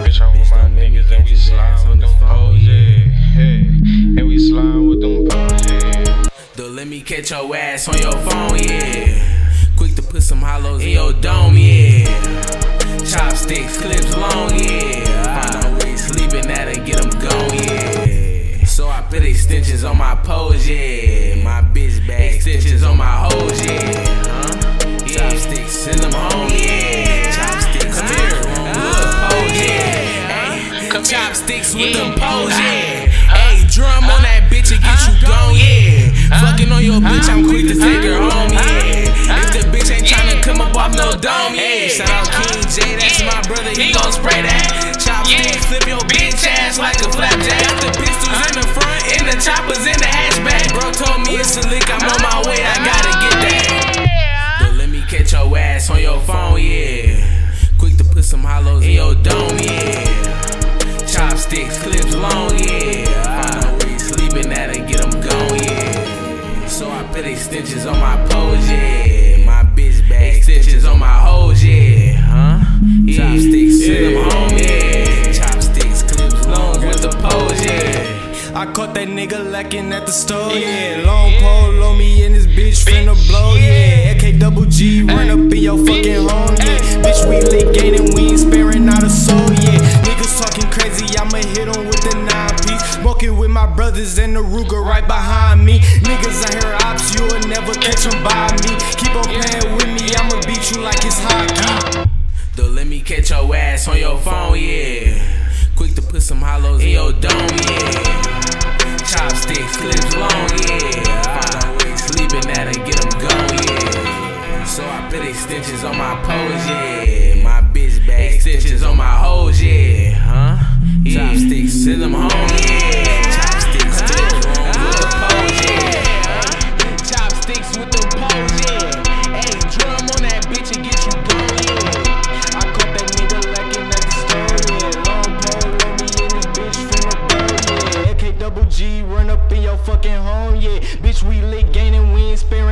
Bitch, I'm with my niggas and we slide with them hoes, yeah. And we slide with them hoes, yeah. Don't let me catch your ass on your phone, yeah. Quick to put some hollows in your dome, yeah. Chopsticks, clips long, yeah. Find out where he's sleeping at and get him gone, yeah. So I put extensions on my pose, yeah. My bitch bag extensions on my hoes, yeah. Chopsticks, send them home, yeah. Chopsticks, come here, look, pose, yeah. Chopsticks with them pose, yeah. Ayy, drum on that bitch and get you gone, yeah. Fucking on your bitch, I'm quick to take her home, yeah. If the bitch ain't tryna come up off no dome, yeah. Shout out King Jay, that's my brother, he gon' spray that. Chopsticks, flip your bitch ass like a flapjack. The pistols in the front and the choppers in the hatchback. Bro told me it's a lick, I'm on my way, I gotta get that. Catch your ass on your phone, yeah. Quick to put some hollows in your dome, yeah. Chopsticks, clips long, yeah. Find out where you sleeping at and get them gone, yeah. So I put extensions on my pose, yeah. My bitch bag extensions on my hoes, yeah. Huh? Yeah. Chopsticks, send them home, yeah. Chopsticks, clips long with the pose, yeah. I caught that nigga lacking at the store, yeah. Long pole on me and this bitch finna blow, yeah. Double G, run up in your fucking lawn, yeah. Bitch, we lit gain and we ain't sparing out a soul, yeah. Niggas talking crazy, I'ma hit them with the 9-piece. Walking with my brothers and the Ruger right behind me. Niggas out here ops, you'll never catch them by me. Keep on playing with me, I'ma beat you like it's hockey. Don't let me catch your ass on your phone, yeah. Quick to put some hollows in your dome, yeah. Chopsticks, clips long, yeah. Find out where you sleeping at and get them gone, yeah. So I put extensions on my pose, yeah. My bitch bag extensions on my hoes, yeah. Huh? Yeah. Chopsticks, send them home, yeah. Chopsticks, clips with the pose, yeah. Chopsticks with the pose, yeah. Ayy, drum on that bitch and get you gone, yeah. I caught that nigga lacking at the store, yeah. Long pole on me and this bitch finna burn, yeah. AK double G, run up in your fucking home, yeah. Bitch, we lit, gaining, we ain't sparing.